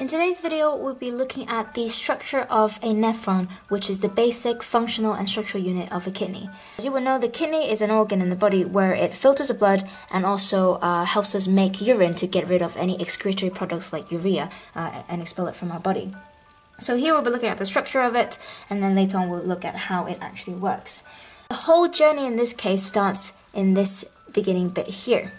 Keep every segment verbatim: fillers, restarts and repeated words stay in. In today's video, we'll be looking at the structure of a nephron, which is the basic functional and structural unit of a kidney. As you will know, the kidney is an organ in the body where it filters the blood and also uh, helps us make urine to get rid of any excretory products like urea uh, and expel it from our body. So here we'll be looking at the structure of it, and then later on we'll look at how it actually works. The whole journey in this case starts in this beginning bit here.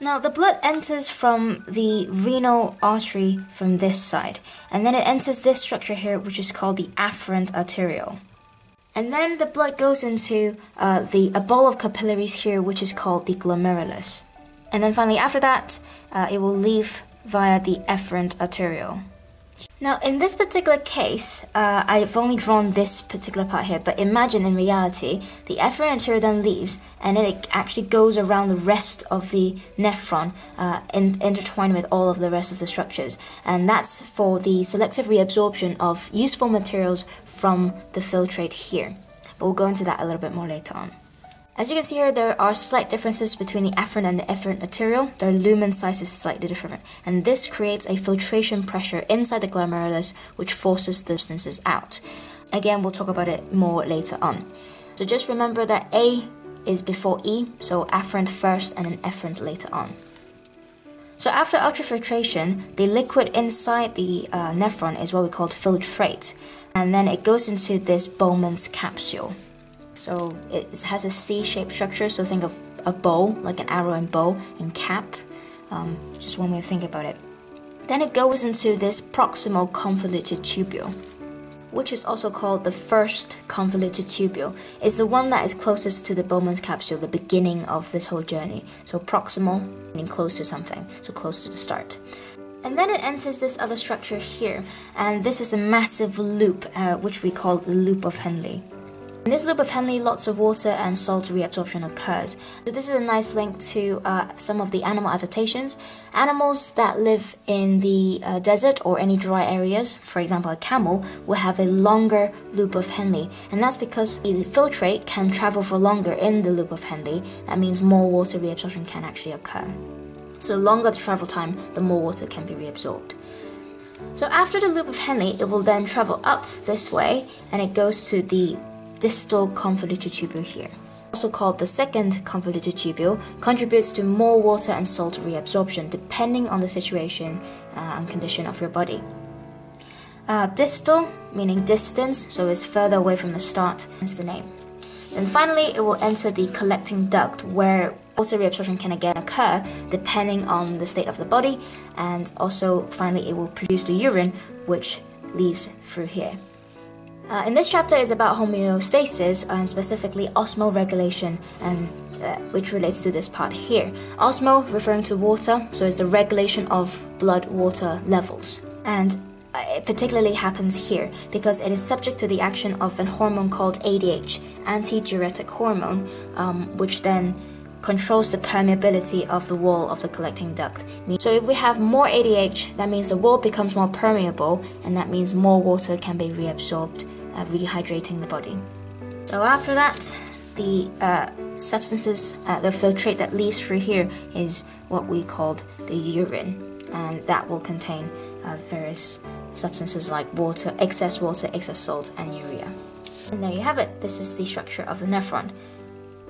Now, the blood enters from the renal artery from this side, and then it enters this structure here, which is called the afferent arteriole. And then the blood goes into uh, the, a ball of capillaries here, which is called the glomerulus. And then finally, after that, uh, it will leave via the efferent arteriole. Now, in this particular case, uh, I've only drawn this particular part here, but imagine in reality, the efferent arteriole then leaves, and then it actually goes around the rest of the nephron, uh, in intertwined with all of the rest of the structures. And that's for the selective reabsorption of useful materials from the filtrate here. But we'll go into that a little bit more later on. As you can see here, there are slight differences between the afferent and the efferent arteriole. Their lumen size is slightly different, and this creates a filtration pressure inside the glomerulus, which forces substances out. Again, we'll talk about it more later on. So just remember that A is before E, so afferent first and then efferent later on. So after ultrafiltration, the liquid inside the uh, nephron is what we call filtrate, and then it goes into this Bowman's capsule. So it has a C-shaped structure, so think of a bow, like an arrow and bow and cap, um, just one way to think about it. Then it goes into this proximal convoluted tubule, which is also called the first convoluted tubule. It's the one that is closest to the Bowman's capsule, the beginning of this whole journey. So proximal, meaning close to something, so close to the start. And then it enters this other structure here, and this is a massive loop, uh, which we call the loop of Henle. In this loop of Henle, lots of water and salt reabsorption occurs. So this is a nice link to uh, some of the animal adaptations. Animals that live in the uh, desert or any dry areas, for example a camel, will have a longer loop of Henle. And that's because the filtrate can travel for longer in the loop of Henle. That means more water reabsorption can actually occur. So longer the travel time, the more water can be reabsorbed. So after the loop of Henle, it will then travel up this way, and it goes to the distal convoluted tubule here, also called the second convoluted tubule, contributes to more water and salt reabsorption depending on the situation uh, and condition of your body. Uh, distal, meaning distance, so it's further away from the start, hence the name. And finally, it will enter the collecting duct, where water reabsorption can again occur depending on the state of the body, and also finally it will produce the urine, which leaves through here. Uh, in this chapter, it's about homeostasis and specifically osmoregulation, and, uh, which relates to this part here. Osmo, referring to water, so it's the regulation of blood-water levels. And uh, it particularly happens here because it is subject to the action of an hormone called A D H, anti-diuretic hormone, um, which then controls the permeability of the wall of the collecting duct. So if we have more A D H, that means the wall becomes more permeable, and that means more water can be reabsorbed, uh, rehydrating the body. So after that, the uh, substances, uh, the filtrate that leaves through here is what we called the urine, and that will contain uh, various substances like water, excess water, excess salt, and urea. And there you have it. This is the structure of the nephron.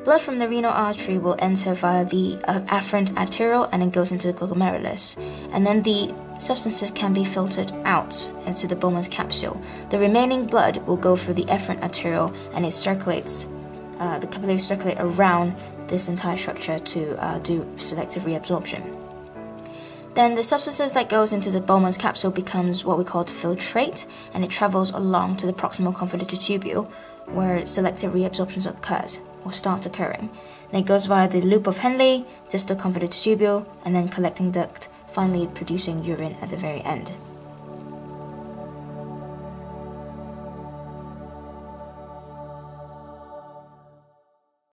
Blood from the renal artery will enter via the uh, afferent arteriole, and it goes into the glomerulus. And then the substances can be filtered out into the Bowman's capsule. The remaining blood will go through the efferent arteriole, and it circulates, uh, the capillaries circulate around this entire structure to uh, do selective reabsorption. Then the substances that goes into the Bowman's capsule becomes what we call filtrate, and it travels along to the proximal convoluted tubule, where selective reabsorption occurs, or start occurring. Then it goes via the loop of Henle, distal convoluted tubule, and then collecting duct, finally producing urine at the very end.